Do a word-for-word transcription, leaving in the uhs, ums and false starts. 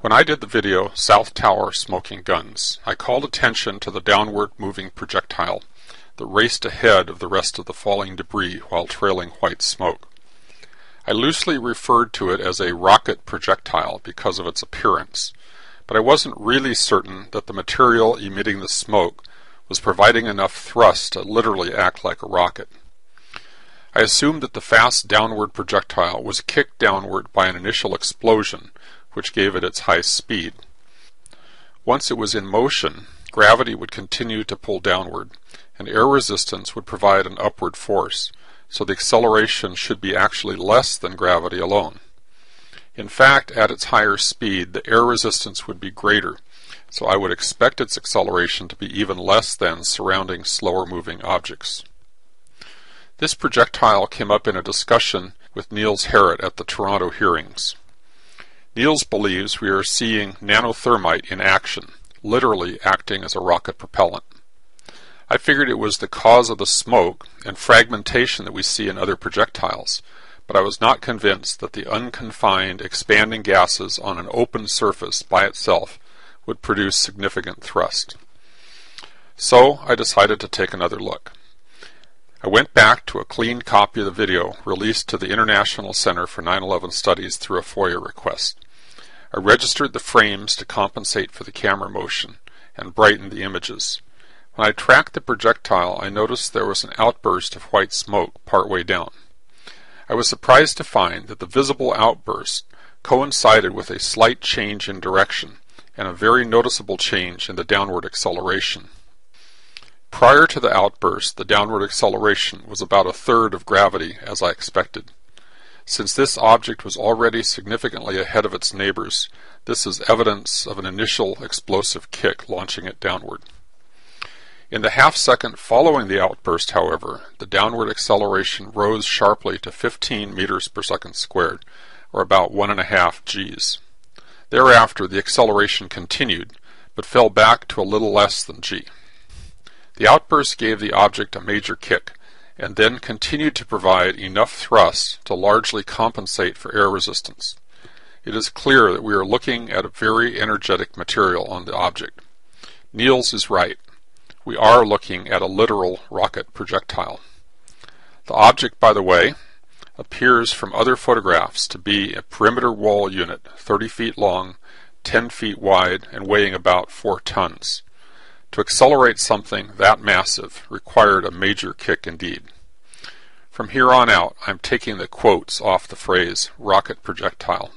When I did the video, South Tower Smoking Guns, I called attention to the downward moving projectile that raced ahead of the rest of the falling debris while trailing white smoke. I loosely referred to it as a rocket projectile because of its appearance, but I wasn't really certain that the material emitting the smoke was providing enough thrust to literally act like a rocket. I assumed that the fast downward projectile was kicked downward by an initial explosion, which gave it its high speed. Once it was in motion, gravity would continue to pull downward, and air resistance would provide an upward force, so the acceleration should be actually less than gravity alone. In fact, at its higher speed, the air resistance would be greater, so I would expect its acceleration to be even less than surrounding slower-moving objects. This projectile came up in a discussion with Niels Herrett at the Toronto hearings. Niels believes we are seeing nanothermite in action, literally acting as a rocket propellant. I figured it was the cause of the smoke and fragmentation that we see in other projectiles, but I was not convinced that the unconfined expanding gases on an open surface by itself would produce significant thrust. So I decided to take another look. I went back to a clean copy of the video released to the International Center for nine eleven Studies through a FOIA request. I registered the frames to compensate for the camera motion and brightened the images. When I tracked the projectile, I noticed there was an outburst of white smoke partway down. I was surprised to find that the visible outburst coincided with a slight change in direction and a very noticeable change in the downward acceleration. Prior to the outburst, the downward acceleration was about a third of gravity, as I expected. Since this object was already significantly ahead of its neighbors, this is evidence of an initial explosive kick launching it downward. In the half-second following the outburst, however, the downward acceleration rose sharply to fifteen meters per second squared, or about one and a half g's. Thereafter, the acceleration continued, but fell back to a little less than g. The outburst gave the object a major kick, and then continued to provide enough thrust to largely compensate for air resistance. It is clear that we are looking at a very energetic material on the object. Niels is right. We are looking at a literal rocket projectile. The object, by the way, appears from other photographs to be a perimeter wall unit, thirty feet long, ten feet wide, and weighing about four tons. To accelerate something that massive required a major kick indeed. From here on out, I'm taking the quotes off the phrase rocket projectile.